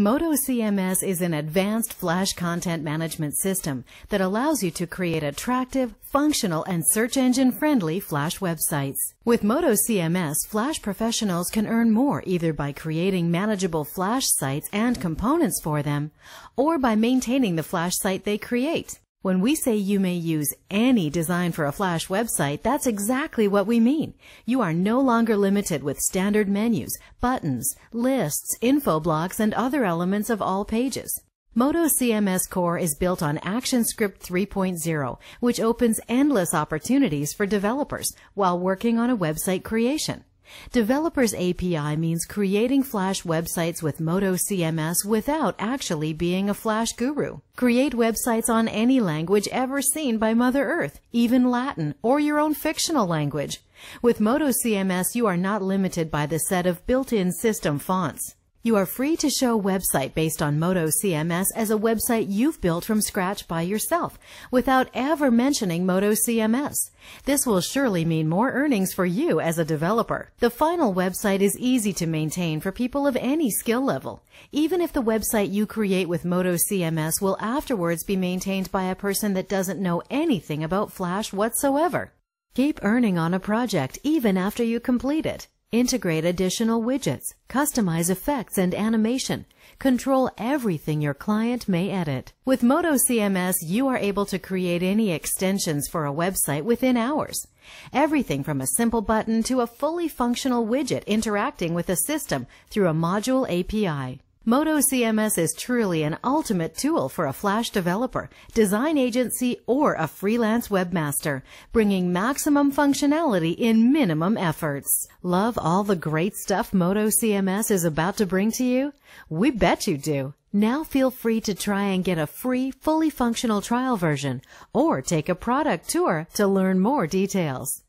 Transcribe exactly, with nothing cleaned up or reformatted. Moto C M S is an advanced Flash content management system that allows you to create attractive, functional, and search engine-friendly Flash websites. With Moto C M S, Flash professionals can earn more either by creating manageable Flash sites and components for them, or by maintaining the Flash site they create. When we say you may use any design for a Flash website, that's exactly what we mean. You are no longer limited with standard menus, buttons, lists, info blocks, and other elements of all pages. Moto C M S Core is built on ActionScript three point oh, which opens endless opportunities for developers while working on a website creation. Developers A P I means creating Flash websites with Moto C M S without actually being a Flash guru. Create websites on any language ever seen by Mother Earth, even Latin or your own fictional language. With Moto C M S, you are not limited by the set of built-in system fonts. You are free to show a website based on Moto C M S as a website you've built from scratch by yourself without ever mentioning Moto C M S. This will surely mean more earnings for you as a developer. The final website is easy to maintain for people of any skill level. Even if the website you create with Moto C M S will afterwards be maintained by a person that doesn't know anything about Flash whatsoever. Keep earning on a project even after you complete it. Integrate additional widgets, customize effects and animation, control everything your client may edit. With Moto C M S, you are able to create any extensions for a website within hours. Everything from a simple button to a fully functional widget interacting with a system through a module A P I. Moto C M S is truly an ultimate tool for a Flash developer, design agency, or a freelance webmaster, bringing maximum functionality in minimum efforts. Love all the great stuff Moto C M S is about to bring to you? We bet you do. Now feel free to try and get a free, fully functional trial version, or take a product tour to learn more details.